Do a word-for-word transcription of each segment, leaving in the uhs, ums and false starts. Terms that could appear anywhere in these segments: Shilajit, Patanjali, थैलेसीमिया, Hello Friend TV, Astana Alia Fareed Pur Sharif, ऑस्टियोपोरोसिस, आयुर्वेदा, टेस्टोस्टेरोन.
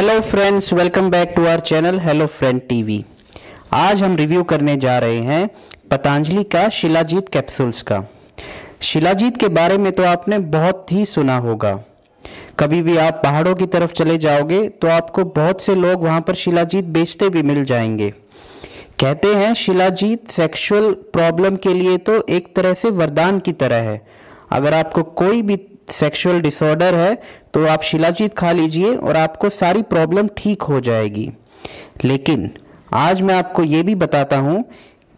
Hello friends, welcome back to our channel hello friend TV. आज हम review करने जा रहे हैं पतंजलि का शिलाजीत कैप्सूल्स का। शिलाजीत के बारे में तो आपने बहुत ही सुना होगा। कभी भी आप पहाड़ों की तरफ चले जाओगे तो आपको बहुत से लोग वहां पर शिलाजीत बेचते भी मिल जाएंगे। कहते हैं शिलाजीत सेक्सुअल प्रॉब्लम के लिए तो एक तरह से वरदान की तरह है। अगर आपको कोई भी सेक्सुअल डिसऑर्डर है तो आप शिलाजीत खा लीजिए और आपको सारी प्रॉब्लम ठीक हो जाएगी। लेकिन आज मैं आपको ये भी बताता हूँ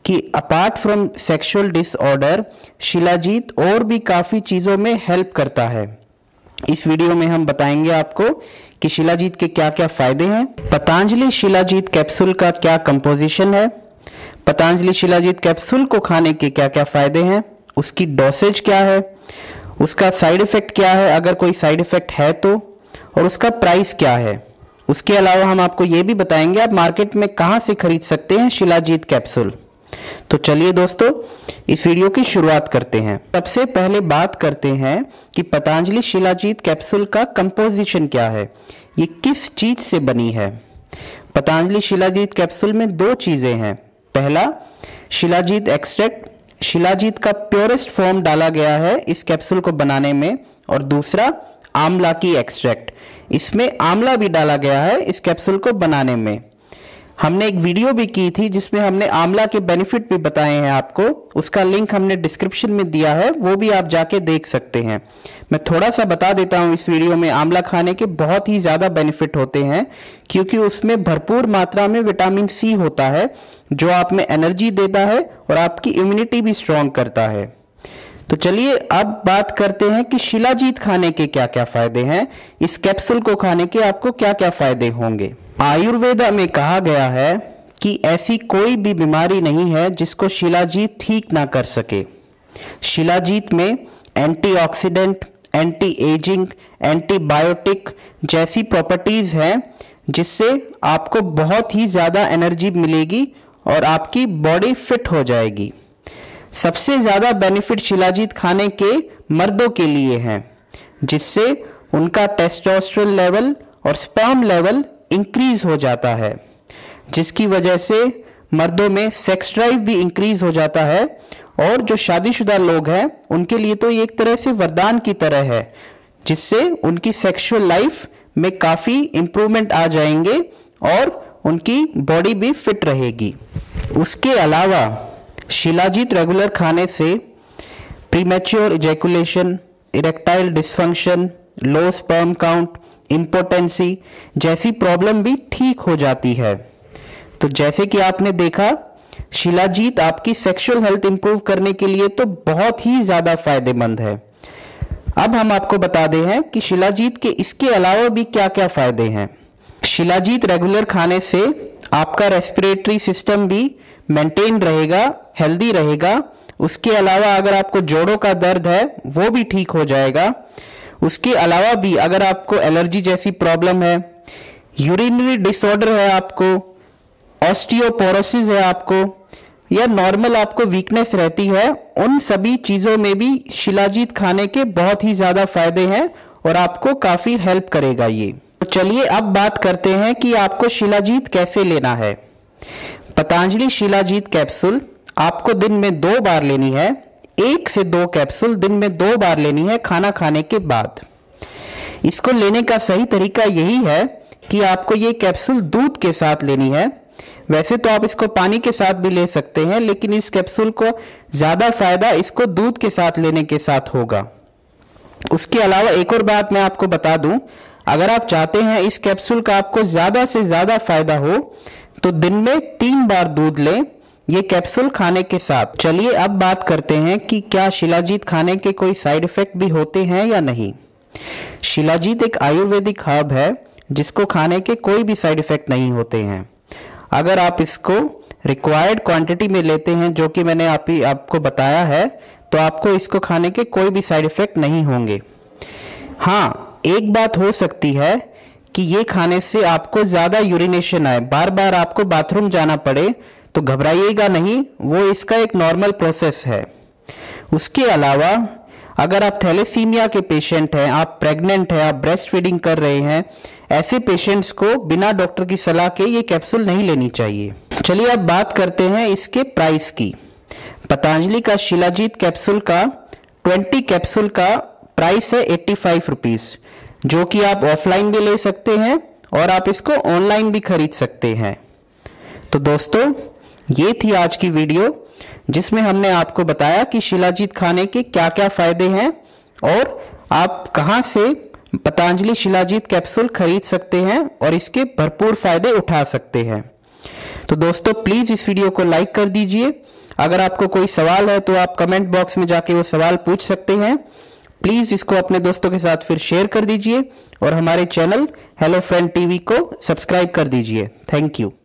कि apart from sexual disorder shilajit और भी काफ़ी चीज़ों में हेल्प करता है। इस वीडियो में हम बताएंगे आपको कि शिलाजीत के क्या क्या फ़ायदे हैं, पतंजलि शिलाजीत कैप्सूल का क्या कंपोजिशन है, पतंजलि शिलाजीत कैप्सूल को खाने के क्या क्या फ़ायदे हैं, उसकी डोसेज क्या है, उसका साइड इफ़ेक्ट क्या है, अगर कोई साइड इफ़ेक्ट है तो, और उसका प्राइस क्या है। उसके अलावा हम आपको ये भी बताएंगे आप मार्केट में कहाँ से खरीद सकते हैं शिलाजीत कैप्सूल। तो चलिए दोस्तों, इस वीडियो की शुरुआत करते हैं। सबसे पहले बात करते हैं कि पतंजलि शिलाजीत कैप्सूल का कंपोजिशन क्या है, ये किस चीज़ से बनी है। पतंजलि शिलाजीत कैप्सूल में दो चीज़ें हैं। पहला, शिलाजीत एक्सट्रैक्ट, शिलाजीत का प्योरेस्ट फॉर्म डाला गया है इस कैप्सूल को बनाने में। और दूसरा, आंवला की एक्सट्रैक्ट, इसमें आंवला भी डाला गया है इस कैप्सूल को बनाने में। हमने एक वीडियो भी की थी जिसमें हमने आंवला के बेनिफिट भी बताए हैं आपको। उसका लिंक हमने डिस्क्रिप्शन में दिया है, वो भी आप जाके देख सकते हैं। मैं थोड़ा सा बता देता हूँ इस वीडियो में, आंवला खाने के बहुत ही ज़्यादा बेनिफिट होते हैं क्योंकि उसमें भरपूर मात्रा में विटामिन सी होता है जो आप में एनर्जी देता है और आपकी इम्यूनिटी भी स्ट्रांग करता है। तो चलिए अब बात करते हैं कि शिलाजीत खाने के क्या क्या फ़ायदे हैं, इस कैप्सूल को खाने के आपको क्या क्या फ़ायदे होंगे। आयुर्वेदा में कहा गया है कि ऐसी कोई भी बीमारी नहीं है जिसको शिलाजीत ठीक ना कर सके। शिलाजीत में एंटीऑक्सीडेंट, एंटी एजिंग, एंटीबायोटिक जैसी प्रॉपर्टीज़ हैं जिससे आपको बहुत ही ज़्यादा एनर्जी मिलेगी और आपकी बॉडी फिट हो जाएगी। सबसे ज़्यादा बेनिफिट शिलाजीत खाने के मर्दों के लिए हैं जिससे उनका टेस्टोस्टेरोन लेवल और स्पर्म लेवल इंक्रीज हो जाता है, जिसकी वजह से मर्दों में सेक्स ड्राइव भी इंक्रीज हो जाता है। और जो शादीशुदा लोग हैं उनके लिए तो ये एक तरह से वरदान की तरह है जिससे उनकी सेक्सुअल लाइफ में काफ़ी इम्प्रूवमेंट आ जाएंगे और उनकी बॉडी भी फिट रहेगी। उसके अलावा शिलाजीत रेगुलर खाने से premature ejaculation, erectile dysfunction, low sperm count, impotency जैसी प्रॉब्लम भी ठीक हो जाती है। तो जैसे कि आपने देखा, शिलाजीत आपकी सेक्सुअल हेल्थ इंप्रूव करने के लिए तो बहुत ही ज़्यादा फायदेमंद है। अब हम आपको बता दें हैं कि शिलाजीत के इसके अलावा भी क्या क्या फ़ायदे हैं। शिलाजीत रेगुलर खाने से आपका रेस्पिरेटरी सिस्टम भी मेंटेन रहेगा, हेल्दी रहेगा। उसके अलावा अगर आपको जोड़ों का दर्द है वो भी ठीक हो जाएगा। उसके अलावा भी अगर आपको एलर्जी जैसी प्रॉब्लम है, यूरिनरी डिसऑर्डर है आपको, ऑस्टियोपोरोसिस है आपको, या नॉर्मल आपको वीकनेस रहती है, उन सभी चीज़ों में भी शिलाजीत खाने के बहुत ही ज़्यादा फायदे हैं और आपको काफ़ी हेल्प करेगा ये। तो चलिए अब बात करते हैं कि आपको शिलाजीत कैसे लेना है। पतंजलि शिलाजीत कैप्सूल आपको दिन में दो बार लेनी है। एक से दो कैप्सूल दिन में दो बार लेनी है खाना खाने के बाद। इसको लेने का सही तरीका यही है कि आपको ये कैप्सूल दूध के साथ लेनी है। वैसे तो आप इसको पानी के साथ भी ले सकते हैं, लेकिन इस कैप्सूल को ज़्यादा फायदा इसको दूध के साथ लेने के साथ होगा। उसके अलावा एक और बात मैं आपको बता दूं, अगर आप चाहते हैं इस कैप्सूल का आपको ज़्यादा से ज़्यादा फायदा हो तो दिन में तीन बार दूध लें ये कैप्सूल खाने के साथ। चलिए अब बात करते हैं कि क्या शिलाजीत खाने के कोई साइड इफ़ेक्ट भी होते हैं या नहीं। शिलाजीत एक आयुर्वेदिक हर्ब है जिसको खाने के कोई भी साइड इफ़ेक्ट नहीं होते हैं। अगर आप इसको रिक्वायर्ड क्वांटिटी में लेते हैं जो कि मैंने आप ही आपको बताया है, तो आपको इसको खाने के कोई भी साइड इफ़ेक्ट नहीं होंगे। हाँ, एक बात हो सकती है कि ये खाने से आपको ज़्यादा यूरिनेशन आए, बार बार आपको बाथरूम जाना पड़े, तो घबराइएगा नहीं, वो इसका एक नॉर्मल प्रोसेस है। उसके अलावा अगर आप थैलेसीमिया के पेशेंट हैं, आप प्रेग्नेंट हैं, आप ब्रेस्ट फीडिंग कर रहे हैं, ऐसे पेशेंट्स को बिना डॉक्टर की सलाह के ये कैप्सूल नहीं लेनी चाहिए। चलिए अब बात करते हैं इसके प्राइस की। पतंजलि का शिलाजीत कैप्सूल का बीस कैप्सूल का प्राइस है पचासी रुपीस, जो कि आप ऑफलाइन भी ले सकते हैं और आप इसको ऑनलाइन भी खरीद सकते हैं। तो दोस्तों, ये थी आज की वीडियो जिसमें हमने आपको बताया कि शिलाजीत खाने के क्या क्या फायदे हैं और आप कहां से पतंजलि शिलाजीत कैप्सूल खरीद सकते हैं और इसके भरपूर फायदे उठा सकते हैं। तो दोस्तों, प्लीज इस वीडियो को लाइक कर दीजिए। अगर आपको कोई सवाल है तो आप कमेंट बॉक्स में जाके वो सवाल पूछ सकते हैं। प्लीज इसको अपने दोस्तों के साथ फिर शेयर कर दीजिए और हमारे चैनल हेलो फ्रेंड टीवी को सब्सक्राइब कर दीजिए। Thank you.